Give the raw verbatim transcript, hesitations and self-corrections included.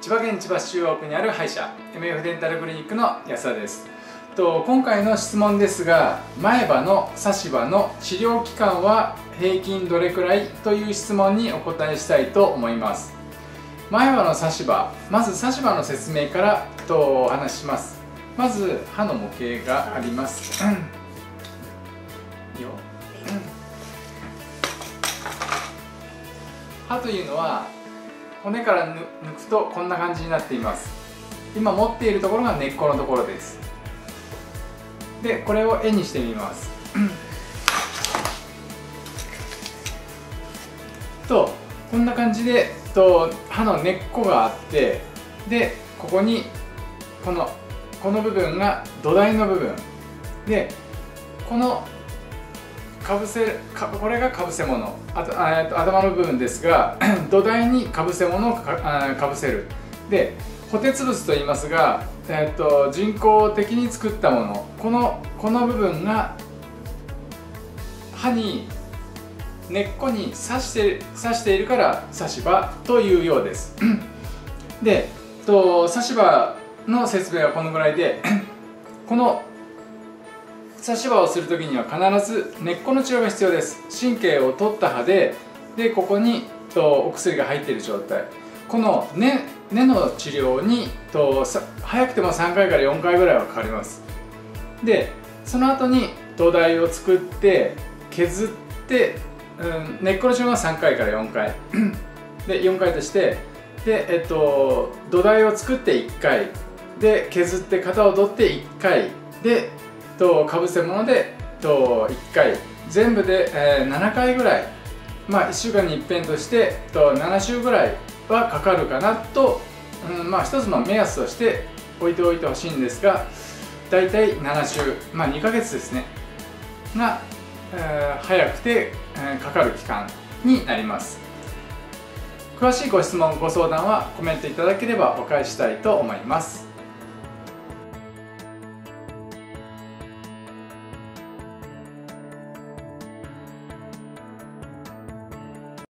千葉県千葉市中央区にある歯医者 エムエフ デンタルクリニックの安田です。と今回の質問ですが、前歯の差し歯の治療期間は平均どれくらいという質問にお答えしたいと思います。前歯の差し歯、まず差し歯の説明からとお話しします。まず歯の模型があります。歯というのは骨から抜くとこんな感じになっています。今持っているところが根っこのところです。でこれを絵にしてみますと、こんな感じでと歯の根っこがあって、でここにこのこの部分が土台の部分で、このかぶせかこれがかぶせ物、あとあ頭の部分ですが土台にかぶせ物を か, かぶせる。で固定物と言いますが、えー、と人工的に作ったもの、こ の, この部分が歯に根っこに刺して刺しているから差し歯というようですでと差し歯の説明はこのぐらいで、この差し歯をする時には必ず根っこの治療が必要です。神経を取った歯 で, でここにとお薬が入っている状態、この 根, 根の治療にと早くてもさんかいからよんかいぐらいはかかります。でその後に土台を作って削って、うん、根っこの治療がさんかいからよんかいでよんかいとして、で、えっと、土台を作っていっかいで削って型を取っていっかいでとかぶせ物でといっかい、全部で、えー、ななかいぐらい、まあいっしゅうかんにいっぺんとしてとなな週ぐらいはかかるかなと、うん、まあ一つの目安として置いておいてほしいんですが、だいたいなな週、まあにかげつですねが、えー、早くて、えー、かかる期間になります。詳しいご質問ご相談はコメントいただければお返ししたいと思います。